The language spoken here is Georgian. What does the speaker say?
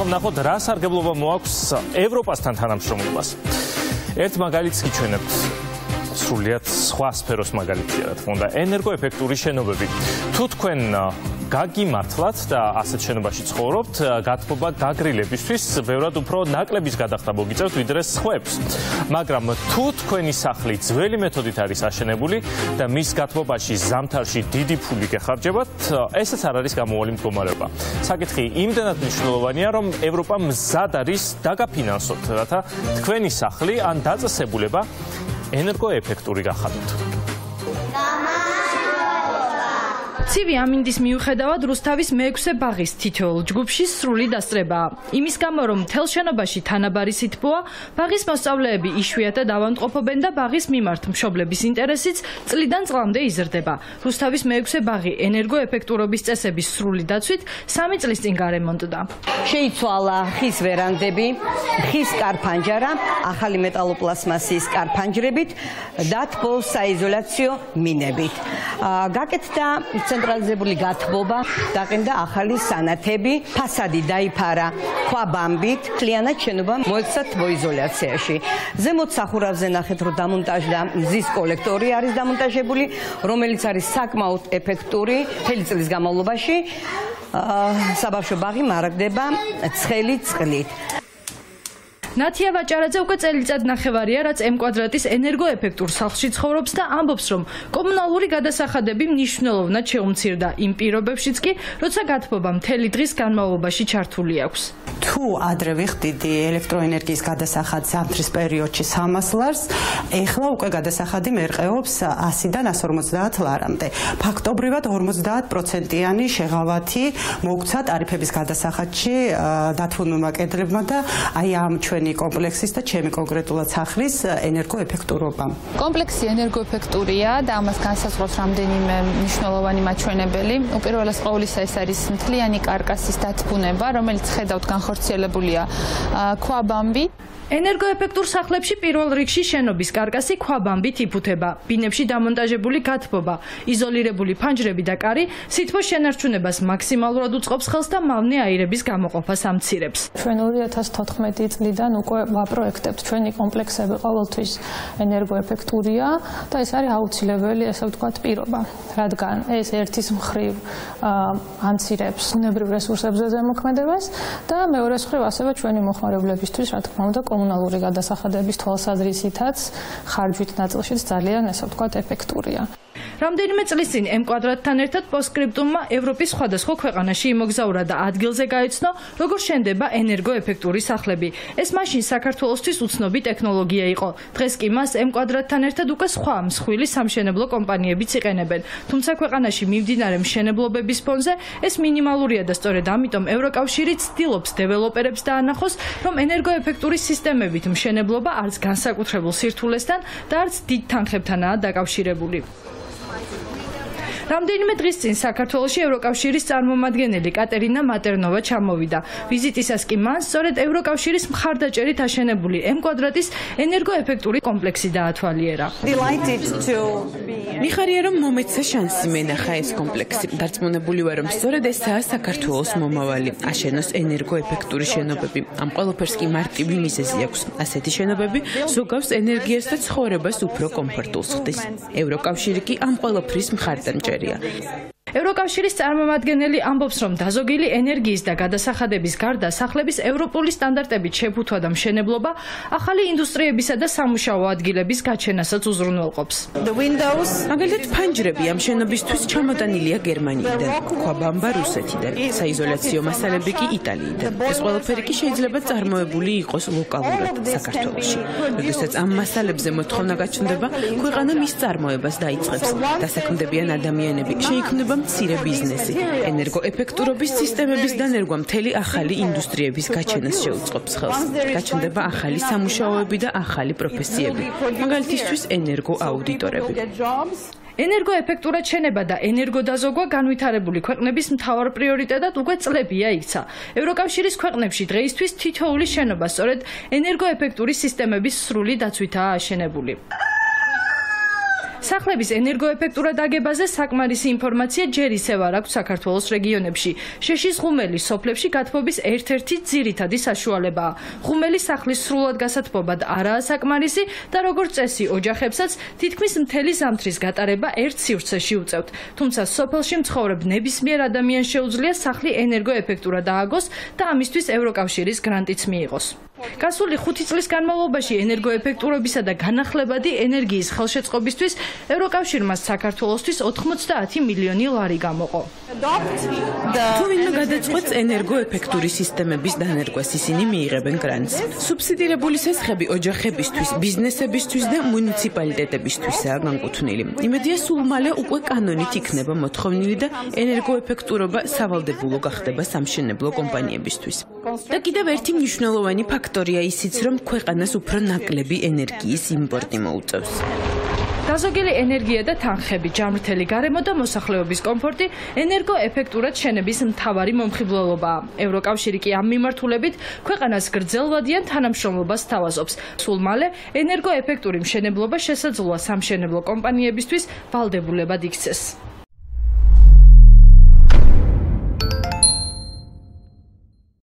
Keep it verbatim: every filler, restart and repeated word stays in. ახლა ნახოთ რა სარგებლობა მოაქვს ევროპასთან თანამშრომლობას. Ერთ მაგალითს გიჩვენებთ. სრულიად სხვა სფეროს მაგალითია რა თქმა უნდა ენერგოეფექტური შენობები. Თუ თქვენ გაგიმართლათ და ასეთ შენობაში ცხოვრობთ, გათბობა გაგრილებისთვის ბევრად უფრო ნაკლების გადახდა მოგიწევთ ვიდრე სხვებს. მაგრამ თუ თქვენი სახლი ძველი მეთოდით არის აშენებული და მის გათბობაში ზამთარში დიდი ფული გეხარჯებათ, ესეც არ არის გამოუვალი მდგომარეობა. საკითხი იმდენად მნიშვნელოვანია, რომ ევროპა მზად არის დაგაფინანსოთ, რათა თქვენი სახლი ან დაწესებულება ენერგოეფექტური გახადოთ. ცივი ამინდის მიუხედავად რუსთავის მეექვსე ბაღის თითოეულ ჯგუფში სრული დასწრება. იმის გამო რომ მთელ შენობაში თანაბარი სითბოა, ბაღის მოსწავლეები იშვიათად ავადმყოფობენ და ბაღის მიმართ მშობლების ინტერესიც წლიდან წლამდე იზრდება. რუსთავის მეექვსე ბაღი ენერგოეფექტურობის წესების სრული დაცვით სამი წლის წინ გარემონტდა. შეიცვალა ხის ვერანდები, ხის კარფანჯარა, ახალი მეტალოპლასმასის კარფანჯრებით და თბოსაიზოლაციო მინებით. გაკეთდა ცენტრალიზებული გათბობა, დაყენდა ახალი სანათები, ფასადი დაიფარა ქვაბამბით, მთლიანად შენობა მოექცა თბოიზოლაციაში. ზემოთ სახურავზე ნახეთ, რომ დამონტაჟდა მზის კოლექტორი არის დამონტაჟებული, რომელიც არის საკმაოდ ეფექტური მთელი წლის განმავლობაში. საბავშვო ბაღი მარაგდება ცხელი წყლით. Natia Vacharadze უკვე წელიწად ნახევარია, რაც M კვადრატის ენერგოეფექტურ სახლში ცხოვრობს და ამბობს, რომ კომუნალური გადასახადები მნიშვნელოვნად შეუმცირდა იმ პირობებშიც კი, როცა გათბობა მთელი დღის განმავლობაში ჩართული აქვს. Თუ ადრე ვიხდიდი ელექტროენერგიის გადასახადს ზამთრის პერიოდში სამას ლარს, ეხლა უკვე გადასახადი მერყეობს ასიდან ასი ორმოცდაათ ლარამდე. ფაქტობრივად ორმოცდაათ პროცენტიანი შეღავათი მოგვცა ტარიფების გადასახადში დათვანურმა კედლებმა და აი ამ კომპლექსის და ჩემი კონკრეტულად სახლის ენერგოეფექტურობა. Კომპლექსი ენერგოეფექტურია და ამას განსაზღვრავს რამდენიმე მნიშვნელოვანი მაჩვენებელი. უპირველეს ყოვლისა ეს არის მთლიანი კარკასის დათბუნება, რომელიც ხედავთ განხორციელებულია ქვაბამბით. ენერგოეფექტურ სახლებში პირველ რიგში შენობის კარკასი ქვაბამბით იფუთება. ბინებში დამონტაჟებული გათბობა, იზოლირებული ფანჯრები და კარი სითბოს შენარჩუნებას მაქსიმალურად უწყობს ხელს და მავნე აირების გამოყოფას ამცირებს. Ჩვენ ორი ათას თოთხმეტი წლიდან უკვე ვაპროექტებთ. ჩვენი კომპლექსები ყოველთვის ენერგოეფექტურია და ეს არის აუცილებელი, ასე ვთქვათ, პირობა, რადგან ეს ერთის მხრივ ამცირებს ბუნებრივ რესურსებზე ზემოქმედებას და მეორეს მხრივ ასევე ჩვენი მოხმარებლებისთვის, რა თქმა უნდა, კომუნალური გადასახადების თვალსაზრისითაც ხარჯვით ნაწილშიც ძალიან ასე ვთქვათ ეფექტურია. Რამდენიმე წლის წინ M კვადრატთან ერთად პოსკრიპტუმმა ევროპის სხვადასხვა ქვეყანაში იმოგზაურა და ადგილზე გაიცნო, როგორ შენდება ენერგოეფექტური სახლები. ეს მაშინ საქართველოსთვის უცნობი ტექნოლოგია იყო. დღეს კი მას M კვადრატთან ერთად უკვე სხვა მსხვილი სამშენებლო კომპანიებიც იყენებენ. თუმცა ქვეყანაში მიმდინარე მშენებლობების ფონზე ეს მინიმალურია და სწორედ ამიტომ ევროკავშირი ცდილობს დეველოპერებს დაანახოს, რომ ენერგოეფექტური სისტემებით მშენებლობა არც განსაკუთრებულ სირთულესთან და არც დიდ თანხებთანაა დაკავშირებული. რამდენიმე დღის წინ საქართველოში ევროკავშირის წარმომადგენელი კატერინა მატერნოვა ჩამოვიდა. ვიზიტისას კი მან სწორედ ევროკავშირის მხარდაჭერით აშენებული M კვადრატის ენერგოეფექტური კომპლექსი დაათვალიერა. მიხარია რომ მომეცა შანსი მენახა ეს კომპლექსი. დარწმუნებული ვარ რომ სწორედ ესაა საქართველოს მომავალი. აშენოს ენერგოეფექტური შენობები. ამ ყველაფერს კი მარტივი მიზეზი აქვს. ასეთი შენობები ზოგავს ენერგიას და ცხოვრებას უფრო კომფორტულს ხდის. ევროკავშირი კი ამ ყველაფრის მხარდამჭერი. ევროკავშირის წარმომადგენელი ამბობს, რომ დაზოგილი ენერგიის და გადასახადების გარდა სახლების ევროპული სტანდარტებით შეფუთვა და მშენებლობა ახალი ინდუსტრიებისა და სამუშაო ადგილების გაჩენასაც უზრუნველყოფს. მაგალითად, ფანჯრები ამ შენობისთვის ჩამოტანილია გერმანიიდან, ქვაბამბა რუსეთიდან, საიზოლაციო მასალები კი იტალიიდან. ეს ყველაფერი კი შეიძლება წარმოებული იყოს ლოკალურად საქართველოში. როდესაც ამ მასალებზე მოთხოვნა გაჩნდება, ქვეყანა მის წარმოებას დაიწყებს. დასაქმდებიან ადამიანები, შეიქმნება მცირე ბიზნესი. ენერგოეფექტურობის სისტემების დანერგვა მთელი ახალი ინდუსტრიების გაჩენას შეუწყობს ხელს. გაჩნდება ახალი სამუშაოები და ახალი პროფესიები. მაგალითისთვის ენერგოაუდიტორები. ენერგოეფექტურად შენება და ენერგოდაზოგვა განვითარებული ქვეყნების მთავარ პრიორიტეტად უკვე წლებია იქცა. ევროკავშირის ქვეყნებში დღეისთვის თითოეული შენობა სწორედ ენერგოეფექტური სისტემების სრული დაცვითაა აშენებული. სახლების ენერგოეფექტურად აგებაზე საკმარისი ინფორმაცია ჯერ ისევ არ აქვს საქართველოს რეგიონებში. Შეშის ღუმელი სოფლებში გათბობის ერთ-ერთი ძირითადი საშუალებაა. ღუმელი სახლის სრულად გასათბობად არაა საკმარისი და როგორც წესი ოჯახებსაც თითქმის მთელი ზამთრის გატარება ერთ სივრცეში უწევთ. Თუმცა სოფელში მცხოვრებ ნებისმიერ ადამიანს შეუძლია სახლი ენერგოეფექტურად ააგოს და ამისთვის ევროკავშირის გრანტიც მიიღოს. Გასული ხუთი წლის განმავლობაში ენერგოეფექტურობისა და განახლებადი ენერგიის ხელშეწყობისთვის ევროკავშირმა საქართველოსთვის ოთხმოცდაათი მილიონი ლარი გამოყო. Თუ ვინმე გადაწყვეტს ენერგოეფექტური სისტემების დანერგვას, ისინი მიიღებენ გრანტს. Სუბსიდირებული სესხები ოჯახებისთვის, ბიზნესებისთვის და მუნიციპალიტეტებისთვისაა განკუთვნილი. Იმედია სულ მალე უკვე კანონით იქნება მოთხოვნილი და ენერგოეფექტურობა სავალდებულო გახდება სამშენებლო კომპანიებისთვის. და კიდევ ერთი მნიშვნელოვანი ფაქტორია ისიც, რომ ქვეყანას უფრო ნაკლები ენერგიის იმპორტი მოუწევს. გაზოგილი ენერგია და თანხები, ჯანმრთელი გარემო და მოსახლეობის კომფორტი ენერგოეფექტურად შენების მთავარი მომხიბვლელობაა. ევროკავშირი კი ამ მიმართულებით ქვეყანას გრძელვადიან თანამშრომლობას თავაზობს. სულ მალე ენერგოეფექტური მშენებლობა შესაძლოა სამშენებლო კომპანიებისთვის ვალდებულებად იქცეს.